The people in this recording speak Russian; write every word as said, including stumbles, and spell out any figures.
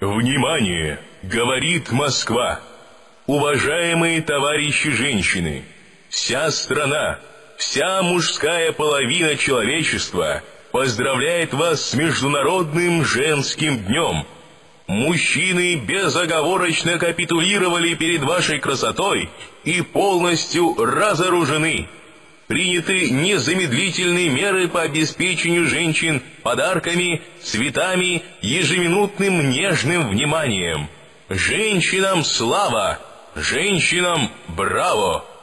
Внимание! Говорит Москва! Уважаемые товарищи женщины! Вся страна, вся мужская половина человечества поздравляет вас с Международным женским днем! Мужчины безоговорочно капитулировали перед вашей красотой и полностью разоружены. Приняты незамедлительные меры по обеспечению женщин подарками, цветами, ежеминутным нежным вниманием. Женщинам слава! Женщинам браво!